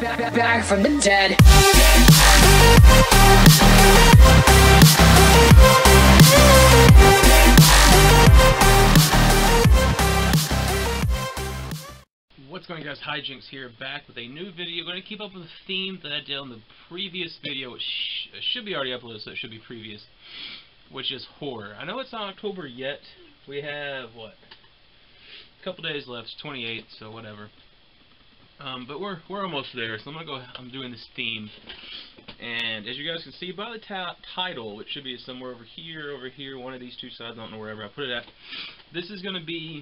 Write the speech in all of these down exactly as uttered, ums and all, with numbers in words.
Back, back, back from the dead. What's going on, guys? HiiiJynx here, back with a new video. We're going to keep up with the theme that I did on the previous video, which sh should be already uploaded, so it should be previous, which is horror. I know it's not October yet. We have, what, a couple days left. It's twenty-eighth, so whatever. Um, but we're we're almost there, so I'm gonna go. I'm doing this theme, and as you guys can see by the ta title, which should be somewhere over here, over here, one of these two sides. I don't know wherever I put it at. This is gonna be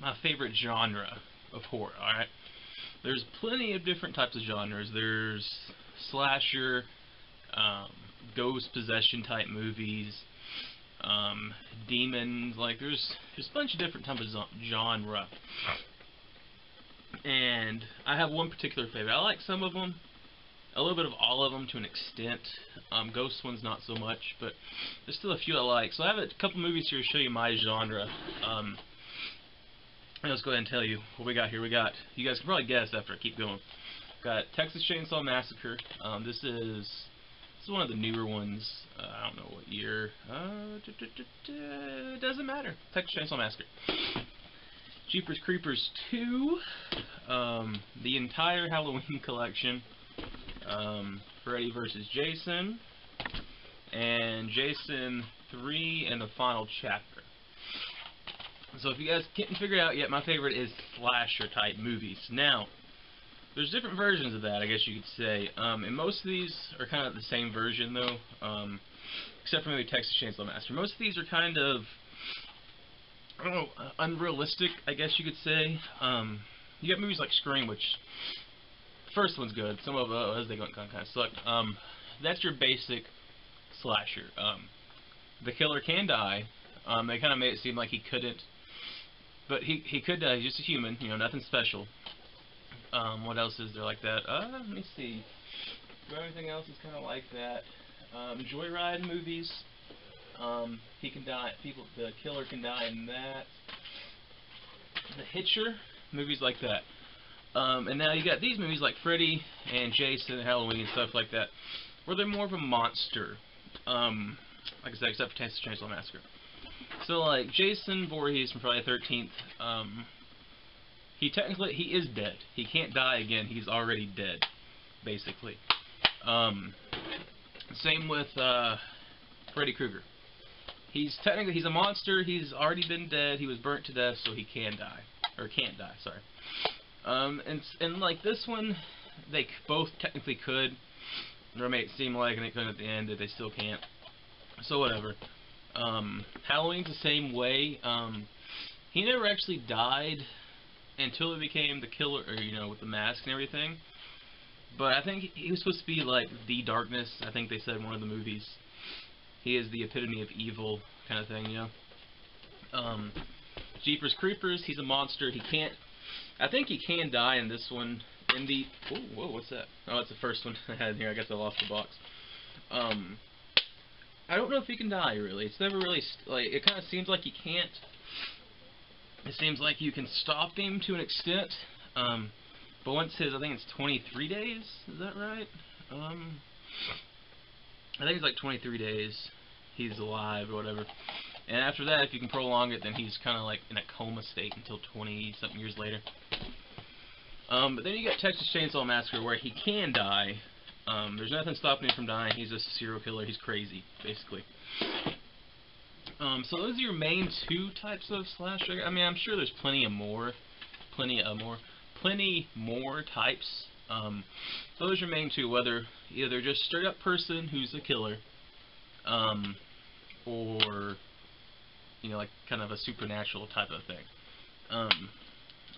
my favorite genre of horror. All right, there's plenty of different types of genres. There's slasher, um, ghost possession type movies, um, demons. Like there's there's a bunch of different types of genre. And I have one particular favorite. I like some of them, a little bit of all of them to an extent. Um, ghost ones not so much, but there's still a few I like. So I have a couple movies here to show you my genre. Um, let's go ahead and tell you what we got here. We got, you guys can probably guess after I keep going. We've got Texas Chainsaw Massacre. Um, this is this is one of the newer ones. Uh, I don't know what year. Uh, it doesn't matter. Texas Chainsaw Massacre. Jeepers Creepers two, um, the entire Halloween collection, um, Freddy versus. Jason, and Jason three, and the final chapter. So if you guys can't figure it out yet, my favorite is slasher type movies. Now, there's different versions of that, I guess you could say, um, and most of these are kind of the same version though, um, except for maybe Texas Chainsaw Massacre. Most of these are kind of, I don't know, uh, unrealistic, I guess you could say. Um, you got movies like Scream, which the first one's good. Some of those, they kind of suck. Um, that's your basic slasher. Um, the killer can die. Um, they kind of made it seem like he couldn't, but he he could die. He's just a human, you know, nothing special. Um, what else is there like that? Uh, let me see. Everything else is kind of like that. Um, Joyride movies. Um, he can die, people, the killer can die in that. The Hitcher, movies like that. Um, and now you got these movies like Freddy and Jason and Halloween and stuff like that, where they're more of a monster. Um, like I said, except for Texas Chainsaw Massacre. So like Jason Voorhees from Friday the thirteenth, um, he technically, he is dead. He can't die again, he's already dead, basically. Um, same with, uh, Freddy Krueger. He's technically, he's a monster, he's already been dead, he was burnt to death, so he can die. Or can't die, sorry. Um, and, and like this one, they both technically could, or made it seem like, and they couldn't at the end, that they still can't. So whatever. Um, Halloween's the same way. Um, he never actually died until he became the killer, or you know, with the mask and everything. But I think he was supposed to be like the darkness, I think they said in one of the movies. He is the epitome of evil, kind of thing, you know. Um, Jeepers Creepers, he's a monster. He can't. I think he can die in this one. In the. Ooh, whoa, what's that? Oh, that's the first one I had in here. I guess I lost the box. Um, I don't know if he can die really. It's never really like. It kind of seems like he can't. It seems like you can stop him to an extent. Um, but once his, I think it's twenty-three days. Is that right? Um. I think it's like twenty-three days he's alive or whatever, and after that, if you can prolong it, then he's kind of like in a coma state until twenty something years later. Um, but then you got Texas Chainsaw Massacre, where he can die. Um, there's nothing stopping him from dying. He's a serial killer. He's crazy, basically. Um, so those are your main two types of slasher. I mean, I'm sure there's plenty of more, plenty of more, plenty more types. Um, so those are your main two, whether either just straight up person who's a killer, um, or, you know, like kind of a supernatural type of thing. Um,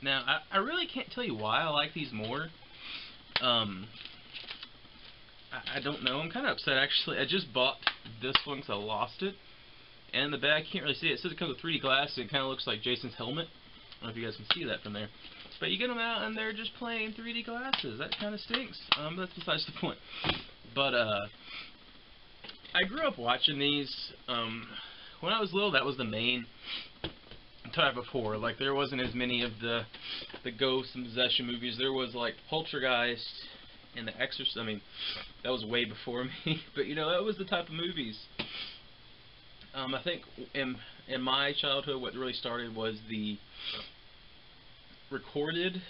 now, I, I really can't tell you why I like these more. Um, I, I don't know. I'm kind of upset, actually. I just bought this one because I lost it. And in the back, you can't really see it. It says it comes with three D glass, and it kind of looks like Jason's helmet. I don't know if you guys can see that from there. But you get them out and they're just plain three D glasses. That kind of stinks. Um, that's besides the point. But, uh, I grew up watching these. Um, when I was little, that was the main type of horror. Like, there wasn't as many of the the ghosts and possession movies. There was, like, Poltergeist and The Exorcist. I mean, that was way before me. But, you know, that was the type of movies. Um, I think in, in my childhood, what really started was the recorded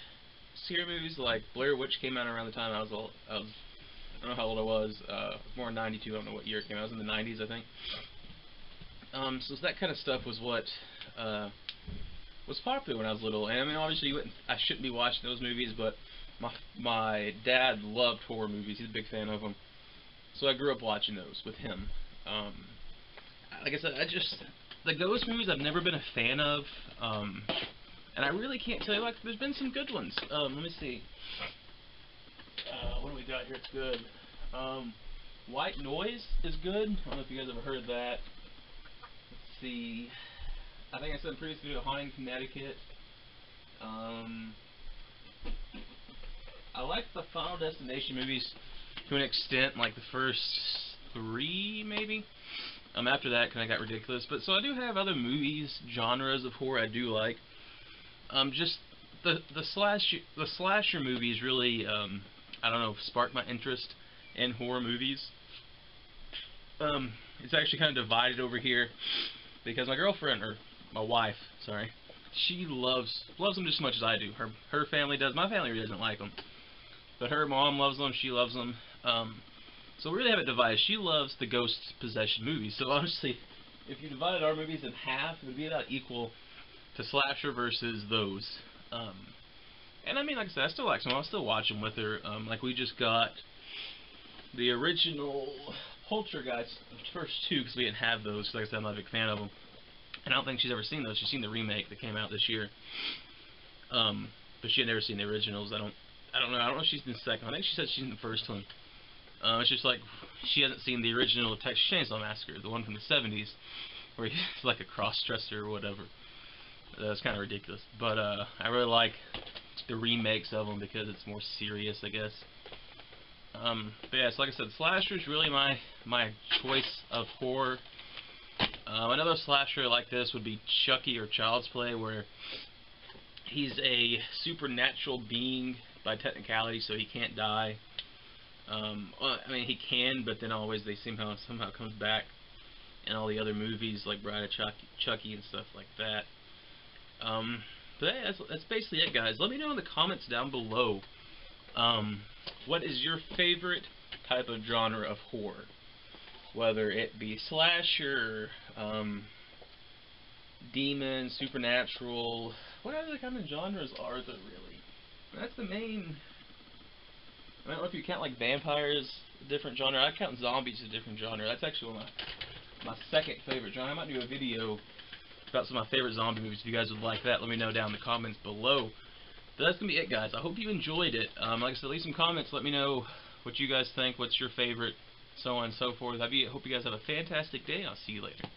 scary movies. Like, Blair Witch came out around the time I was, old, I, was I don't know how old I was, uh, more in ninety-two, I don't know what year it came out, I was in the nineties, I think. Um, so that kind of stuff was what uh, was popular when I was little, and I mean, obviously, you wouldn't, I shouldn't be watching those movies, but my my dad loved horror movies. He's a big fan of them, so I grew up watching those with him. Um, like I said, I just the ghost movies I've never been a fan of, um, and I really can't tell you. Like, there's been some good ones. Um, let me see. Uh, what do we got here? It's good. Um, White Noise is good. I don't know if you guys ever heard of that. See, I think I said in previous video, Haunting Connecticut. Um, I like the Final Destination movies to an extent, like the first three, maybe. Um, after that, kind of got ridiculous. But so I do have other movies, genres of horror I do like. Um, just the the slasher the slasher movies really, um, I don't know, sparked my interest in horror movies. Um, it's actually kind of divided over here. Because my girlfriend, or my wife, sorry, she loves loves them just as much as I do. Her her family does. My family really doesn't like them, but her mom loves them. She loves them. Um, so we really have it divided. She loves the ghost possession movies. So obviously, if you divided our movies in half, it would be about equal to slasher versus those. Um, and I mean, like I said, I still like them. I'll still watch them with her. Um, like we just got the original Poltergeist, the first two, because we didn't have those, because like I said, I'm not a big fan of them. And I don't think she's ever seen those. She's seen the remake that came out this year. Um, but she had never seen the originals. I don't I don't know. I don't know if she's in the second one. I think she said she's in the first one. Uh, it's just like, she hasn't seen the original Texas Chainsaw Massacre, the one from the seventies, where he's like a cross-dresser or whatever. That's kind of ridiculous. But uh, I really like the remakes of them, because it's more serious, I guess. Um, but yeah, so like I said, slasher is really my my choice of horror. Um, another slasher like this would be Chucky or Child's Play, where he's a supernatural being by technicality, so he can't die. Um, well, I mean, he can, but then always they somehow somehow comes back in all the other movies like Bride of Chucky, Chucky and stuff like that. Um, but yeah, that's, that's basically it, guys. Let me know in the comments down below. Um, what is your favorite type of genre of horror? Whether it be slasher, um, demon, supernatural, what other kind of genres are there really? That's the main, I don't know if you count like vampires, a different genre. I count zombies as a different genre. That's actually one of my, my second favorite genre. I might do a video about some of my favorite zombie movies. If you guys would like that, let me know down in the comments below. But that's going to be it, guys. I hope you enjoyed it. Um, like I said, leave some comments. Let me know what you guys think, what's your favorite, so on and so forth. I hope you guys have a fantastic day. I'll see you later.